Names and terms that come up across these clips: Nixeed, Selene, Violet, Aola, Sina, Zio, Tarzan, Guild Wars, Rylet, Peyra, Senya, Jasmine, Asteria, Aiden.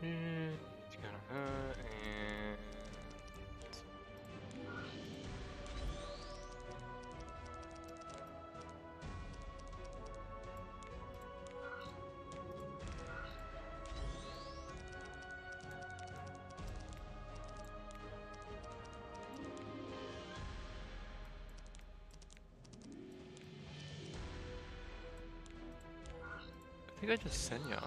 here, it's gonna hurt, and... I think I just Senya.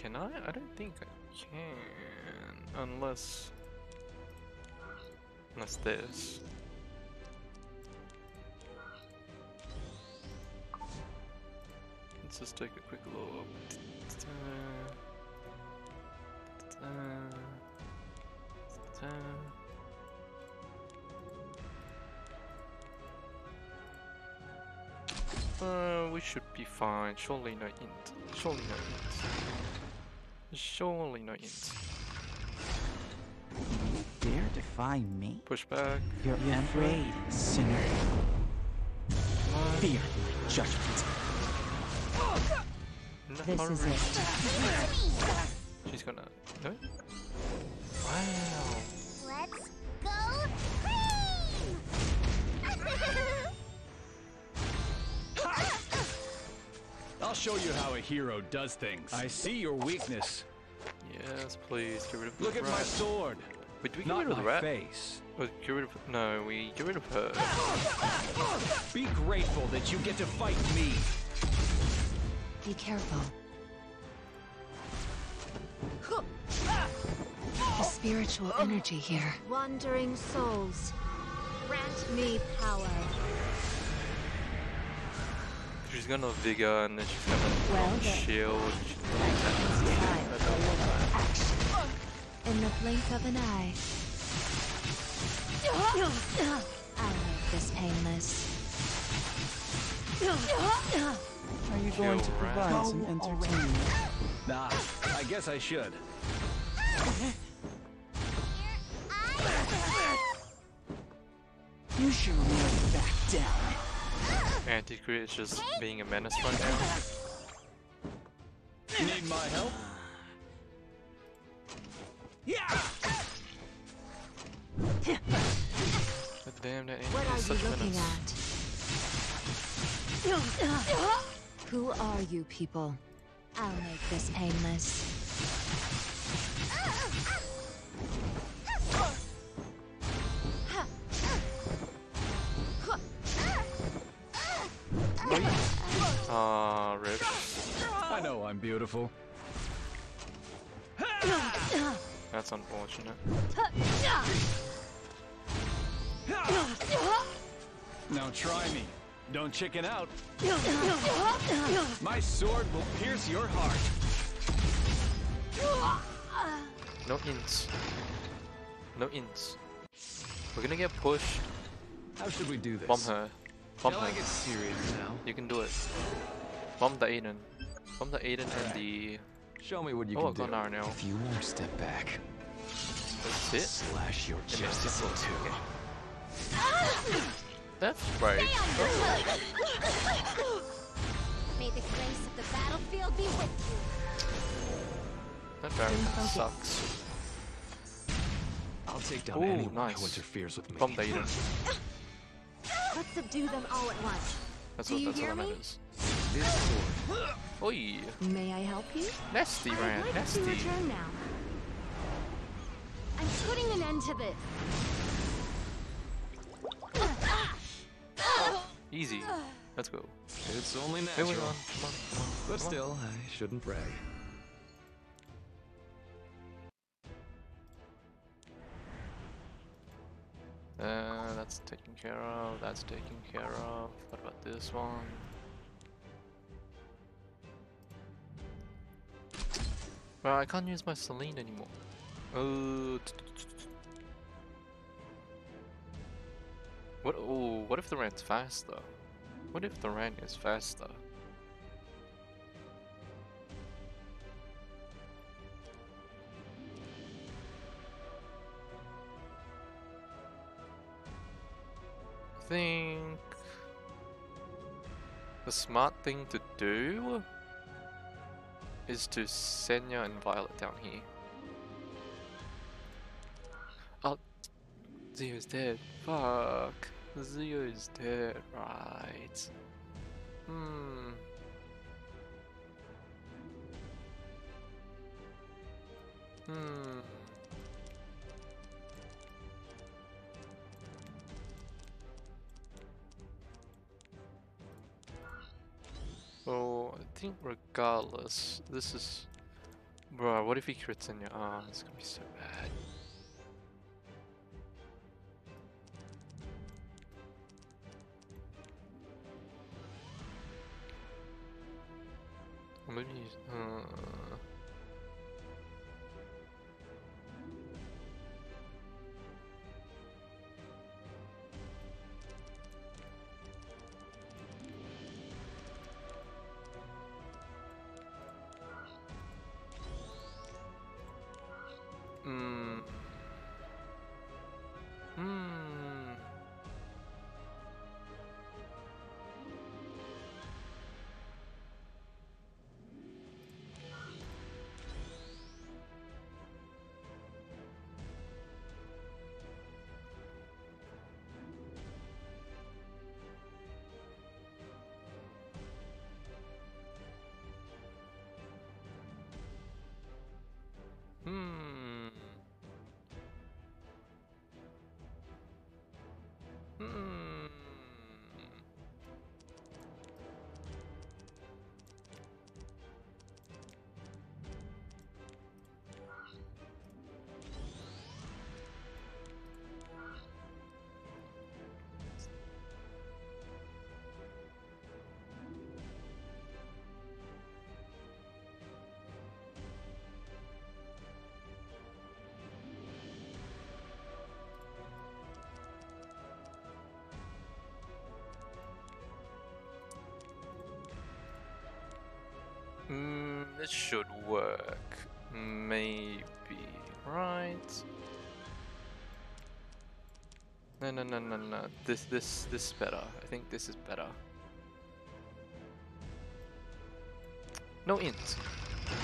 Can I? I don't think I can, unless this. Let's just take a quick look. We should be fine. Surely no int. Surely no int. Surely not yet. Dare defy me? Push back. You're afraid, sinner. Fear my judgment. This is it. She's gonna. No? Wow. Let's go crazy! I'll show you how a hero does things. I see your weakness. Yes, please get rid of the rat. Look at my sword. Wait, do we get rid of the rat? Face. Or get rid of, no, we get rid of her. Be grateful that you get to fight me. Be careful. The spiritual energy here. Wandering souls, grant me power. She's gonna vigor and then she's gonna shield. In the blink of an eye. I like this aimless. Are you going to provide some entertainment? Nah, I guess I should. You sure will back down. Anti-Creed is just being a menace right now. Need my help? Yeah. But damn, that ain't such a menace. Who are you people? I'll make this aimless. Ah, rip. I know I'm beautiful. That's unfortunate. Now try me. Don't chicken out. My sword will pierce your heart. No ints. No ints. We're gonna get pushed. How should we do this? Bomb her. Bomb her. I get serious now. You can do it. Bomb the Aiden. Bomb the Aiden and the... Show me what you can do. Now. If you won't step back. That's it? Slash your chest too. Okay. That's right. May the grace of the battlefield be with you. That barrier sucks. I'll take down anyone who interferes with me. Bomb the Aiden. Let's subdue them all at once. That's what that is. This sword. Oi. May I help you? Nasty, man. Nasty. I'm putting an end to this. Easy. Let's go. It's only natural. Come on. But still, I shouldn't brag. That's taken care of, that's taken care of. What about this one? Well, I can't use my Selene anymore. What? Oh, what if the rant's faster? What if the rant is faster? I think the smart thing to do is to Senya and Violet down here. Oh, Zio's dead. Fuck. Zio is dead, right? Hmm. Hmm. So I think regardless, this is. Bruh, what if he crits in your arm? It's gonna be so bad. Maybe use, this should work, maybe, right? No. This is better. I think this is better. No int.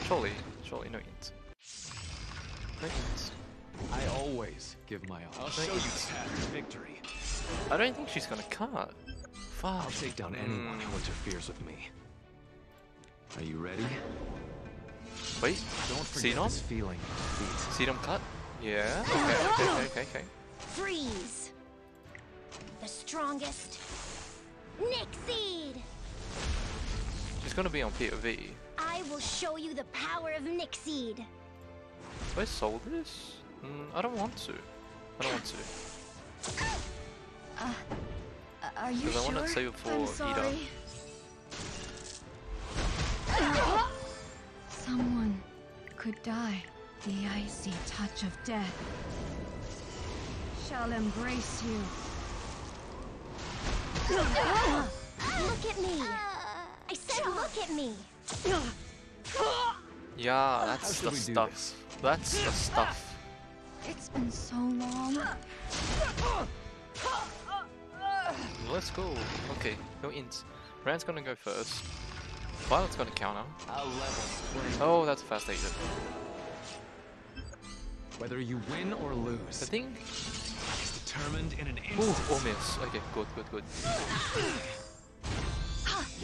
Surely no int. No int. I always give my all. I'll show you path to victory. I don't think she's gonna cut. Fuck. I'll take down anyone who interferes with me. Are you ready? Wait, don't forget this feeling. Sedum cut? Yeah. Okay. Freeze. The strongest. Nixeed. She's gonna be on POV. I will show you the power of Nixeed. Do I sold this? I don't want to. Are you sure? Because I want to save it for Ida. Someone could die. The icy touch of death shall embrace you. Look at me! I said look at me! Yeah, that's the stuff. That's the stuff. It's been so long. Let's go. Okay, no ints. Rand's gonna go first. Violet's gonna counter. Oh, that's a fast exit. Whether you win or lose, I think it's determined in an instant. Ooh, or miss. Okay, good.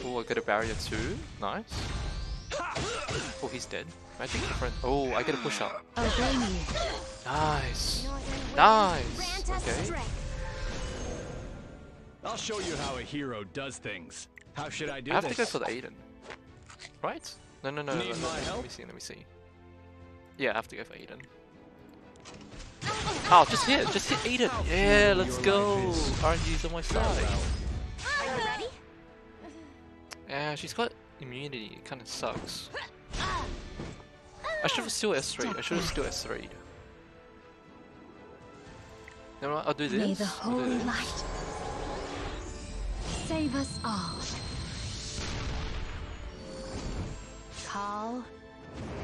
Oh, I get a barrier too. Nice. Oh, he's dead. Magic different. Oh, I get a push up. Nice. Okay. I'll show you how a hero does things. How should I do this? I have to go for the Aiden. Right? No. Let me see. Yeah, I have to go for Aiden. Oh, just hit Aiden. Yeah, let's go. RNG's on my side. Are you ready? Yeah, she's got immunity. It kind of sucks. I should have still S3. Never mind, I'll do this. May the holy light save us all. Call,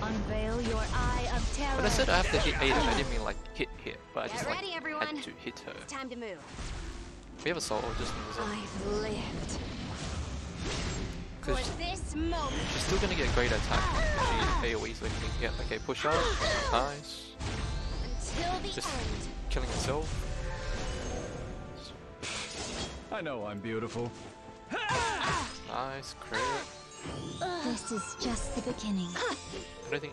unveil your eye of terror. When I said I have to hit Aiden, I didn't mean like hit, but I just like had to hit her. It's time to move. We have a soul, just I've lived. She's still gonna get a great attack if she AoEs anything. Yeah, okay, push up. Nice. Just killing herself. I know I'm beautiful. Nice, crit. This is just the beginning. I don't think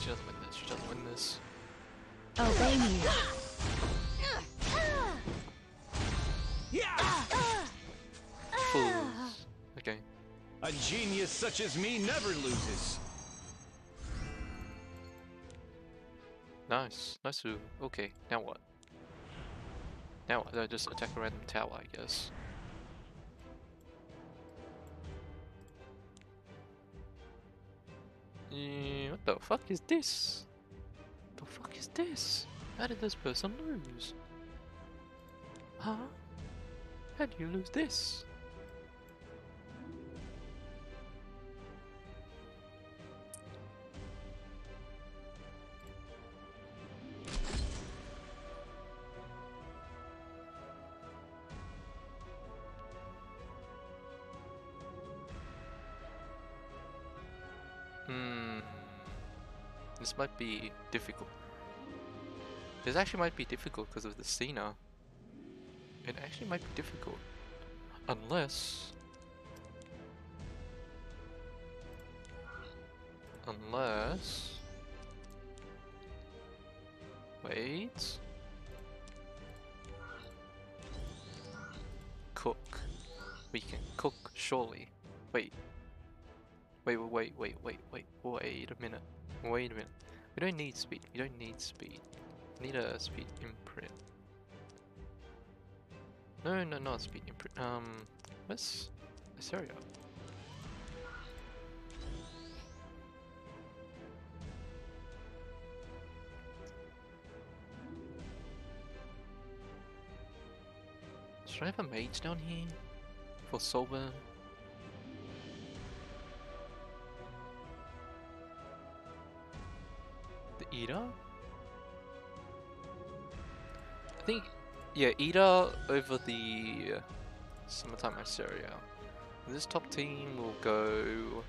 she doesn't win this. Obey me. Fools. Okay. A genius such as me never loses. Nice. Nice. Okay, now what? Now I just attack a random tower, I guess. What the fuck is this? How did this person lose? Huh? How do you lose this? This might be difficult. This actually might be difficult because of the Sina. It actually might be difficult. Unless... Wait... Cook. We can cook, surely. Wait a minute. We don't need speed. We need a speed imprint. No, not speed imprint. Where's Asteria? Should I have a mage down here? For Sober? Ida? I think, yeah, Ida over the Summertime Asteria. This top team will go...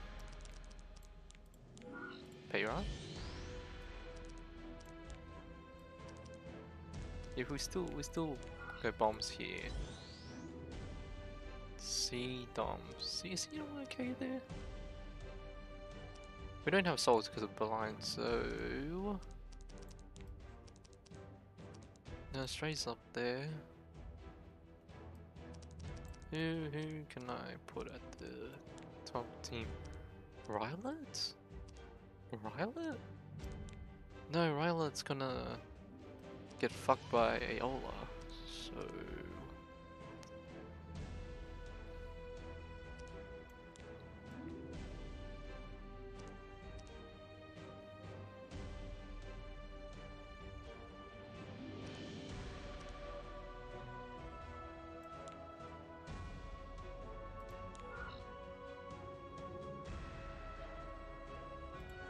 Peyra? If we still go bombs here. C-Doms. Is he okay there? We don't have souls because of blind, so... No, Stray's up there. Who can I put at the top team? Rylet? No, Rylet's gonna get fucked by Aola, so...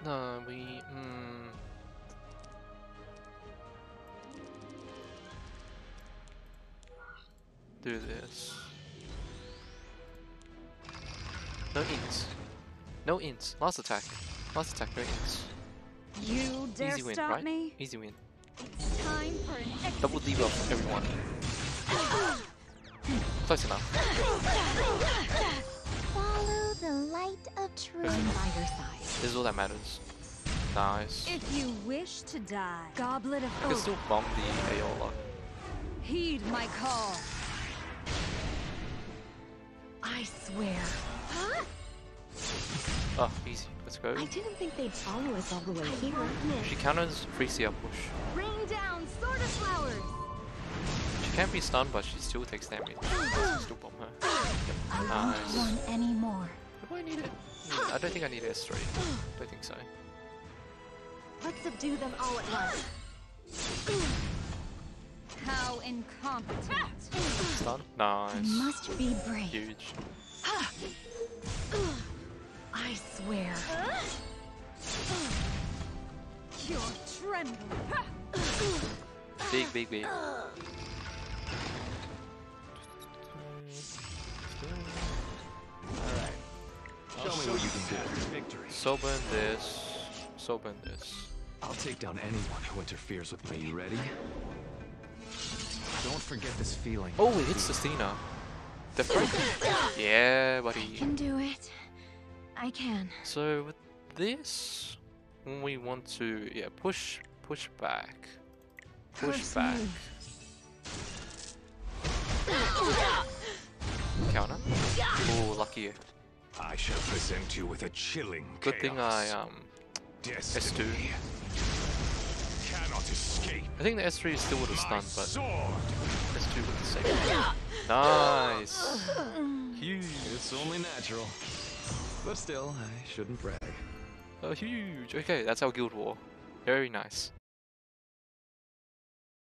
No, we... Do this. No ints. Last attack, no ints. You dare easy win, stop right? Me? Easy win. It's time for an double debuff, everyone. Close enough. Follow the light of truth by your side. This is all that matters. Nice. If you wish to die, goblet of I can still bomb the Aola. Heed my call. I swear. Huh? Oh, easy. Let's go. I didn't think they'd follow us all the way here. She counters free CR push. Bring down Sword of Flowers. She can't be stunned, but she still takes damage. Still bomb her. I don't want any more. Do I need it? I don't think I need S3. Don't think so. Let's subdue them all at once. How incompetent. Stun? Nice. Must be brave. Huge. I swear. You're trembling. Big, big, big. Alright. Show me what you can do. Soben this. Soben this. I'll take down anyone who interferes with me. You ready? Don't forget this feeling. Oh, it hits the Sina. The friend. Yeah, buddy. I can do it. I can. So with this, we want to push back. Push back. Counter. Oh, lucky. I shall present you with a chilling chaos. Good thing I S2. Cannot escape. I think the S3 is still with a stun, but S2 with the same. Nice. Huge. It's only natural. But still, I shouldn't brag. Oh, huge. Okay, that's our guild war. Very nice.